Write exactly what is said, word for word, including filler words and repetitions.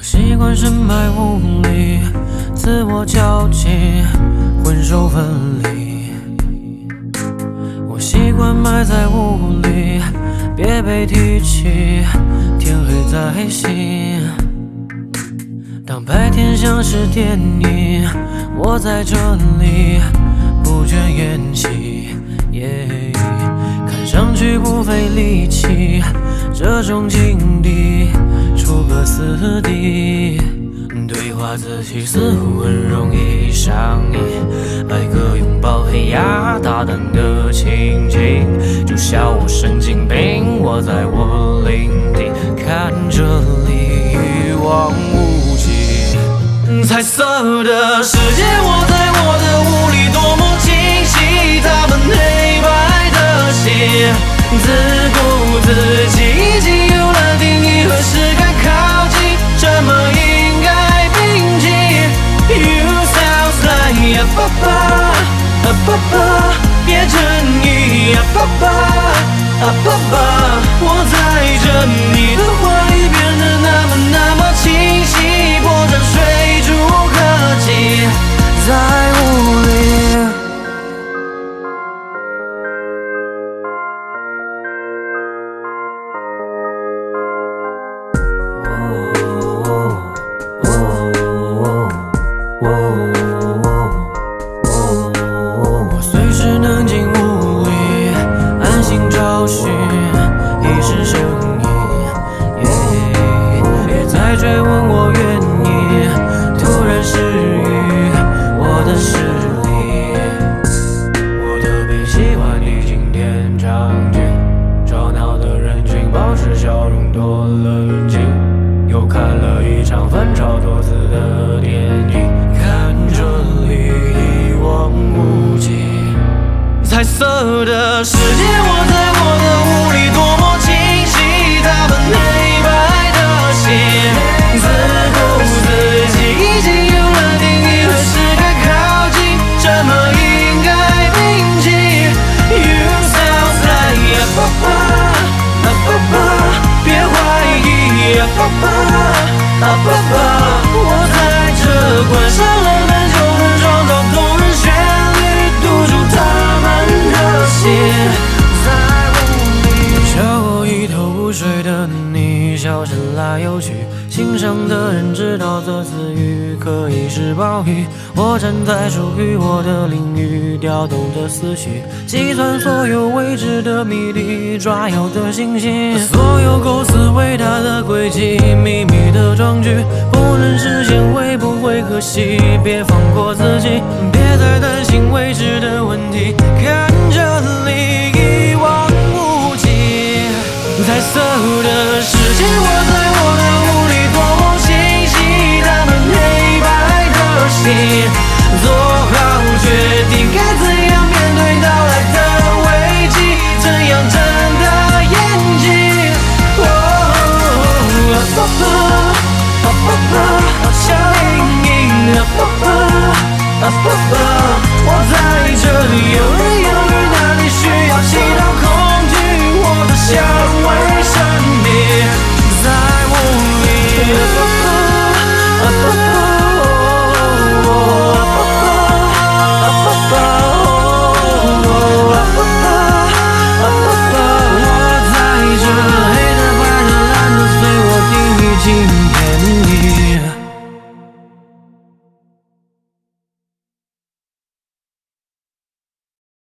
我习惯身败无力，自我交集，魂首分离。我习惯埋在雾里，别被提起，天黑在心。当白天像是电影，我在这里不倦演戏。Yeah 看上去不费力气，这种境地出个死敌。对话自己似乎很容易上瘾，挨个拥抱黑压大胆的情景，就笑我神经病，我在我领地，看这里一望无际，彩色的世界，我在我的雾里多么清晰，他们黑白的心，自顾自己已经有了定义，何时该靠近，这么一。 呀爸爸，啊爸爸，别争议，呀爸爸，啊爸爸，我在这，你的话语变得那么那么清晰，波涛水珠可及，在雾里。 彩色的世界，我在我的雾里多么清晰，他们黑白的心，自顾自己已经有了定义，何时该靠近，这么应该铭记。You sound like a papa, a papa， 别怀疑 ，a papa, a papa， 我在这关上了门，就能撞到动人旋律，堵住它。 笑我一头雾水的你，笑声来又去。心上的人知道这词语可以是暴雨。我站在属于我的领域，调动着思绪，计算所有未知的谜底，抓妖的信息。所有构思伟大的轨迹，秘密的壮举，不能实现会不会可惜？别放过自己，别再担心未知的问题。看这里。 彩色的世界，我在我的雾里多么清晰，他们黑白的心。